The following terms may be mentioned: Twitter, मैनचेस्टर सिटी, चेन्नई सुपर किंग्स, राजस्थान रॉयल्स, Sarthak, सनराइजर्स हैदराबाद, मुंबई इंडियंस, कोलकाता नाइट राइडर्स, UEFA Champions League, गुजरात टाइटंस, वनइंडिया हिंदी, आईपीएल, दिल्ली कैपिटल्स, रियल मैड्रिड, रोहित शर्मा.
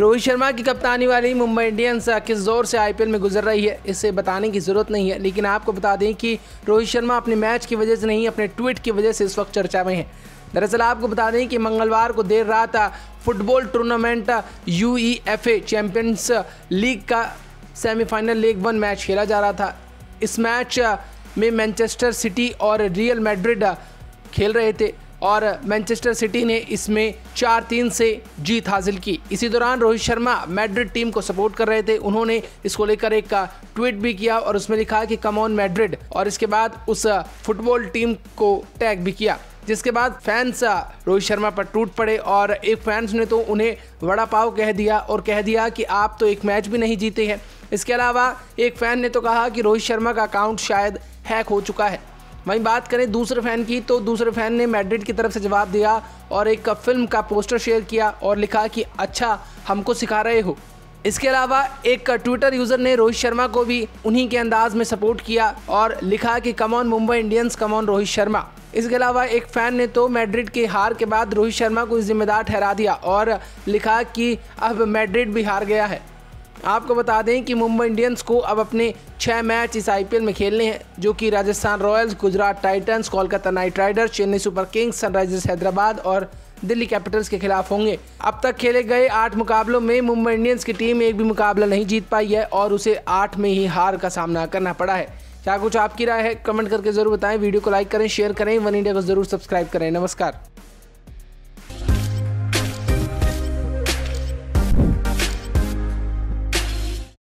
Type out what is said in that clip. रोहित शर्मा की कप्तानी वाली मुंबई इंडियंस किस दौर से आईपीएल में गुजर रही है इसे बताने की ज़रूरत नहीं है, लेकिन आपको बता दें कि रोहित शर्मा अपने मैच की वजह से नहीं, अपने ट्वीट की वजह से इस वक्त चर्चा में है। दरअसल आपको बता दें कि मंगलवार को देर रात football tournament UEFA champions league का सेमीफाइनल लीग वन मैच खेला जा रहा था। इस मैच में मैनचेस्टर सिटी और रियल मैड्रिड खेल रहे थे और मैनचेस्टर सिटी ने इसमें 4-3 से जीत हासिल की। इसी दौरान रोहित शर्मा मैड्रिड टीम को सपोर्ट कर रहे थे। उन्होंने इसको लेकर एक ट्वीट भी किया और उसमें लिखा कि कम ऑन मैड्रिड, और इसके बाद उस फुटबॉल टीम को टैग भी किया, जिसके बाद फैंस रोहित शर्मा पर टूट पड़े और एक फैंस ने तो उन्हें वड़ा पाव कह दिया और कह दिया कि आप तो एक मैच भी नहीं जीते हैं। इसके अलावा एक फैन ने तो कहा कि रोहित शर्मा का अकाउंट शायद हैक हो चुका है। वहीं बात करें दूसरे फैन की, तो दूसरे फैन ने मैड्रिड की तरफ से जवाब दिया और एक फिल्म का पोस्टर शेयर किया और लिखा कि अच्छा हमको सिखा रहे हो। इसके अलावा एक ट्विटर यूज़र ने रोहित शर्मा को भी उन्हीं के अंदाज में सपोर्ट किया और लिखा कि come on मुंबई इंडियंस, come on रोहित शर्मा। इसके अलावा एक फ़ैन ने तो मैड्रिड की हार के बाद रोहित शर्मा को जिम्मेदार ठहरा दिया और लिखा कि अब मैड्रिड भी हार गया है। आपको बता दें कि मुंबई इंडियंस को अब अपने 6 मैच इस आईपीएल में खेलने हैं, जो कि राजस्थान रॉयल्स, गुजरात टाइटंस, कोलकाता नाइट राइडर्स, चेन्नई सुपर किंग्स, सनराइजर्स हैदराबाद और दिल्ली कैपिटल्स के खिलाफ होंगे। अब तक खेले गए 8 मुकाबलों में मुंबई इंडियंस की टीम एक भी मुकाबला नहीं जीत पाई है और उसे 8 में ही हार का सामना करना पड़ा है। क्या कुछ आपकी राय है, कमेंट करके जरूर बताएं। वीडियो को लाइक करें, शेयर करें, वन इंडिया को जरूर सब्सक्राइब करें। नमस्कार।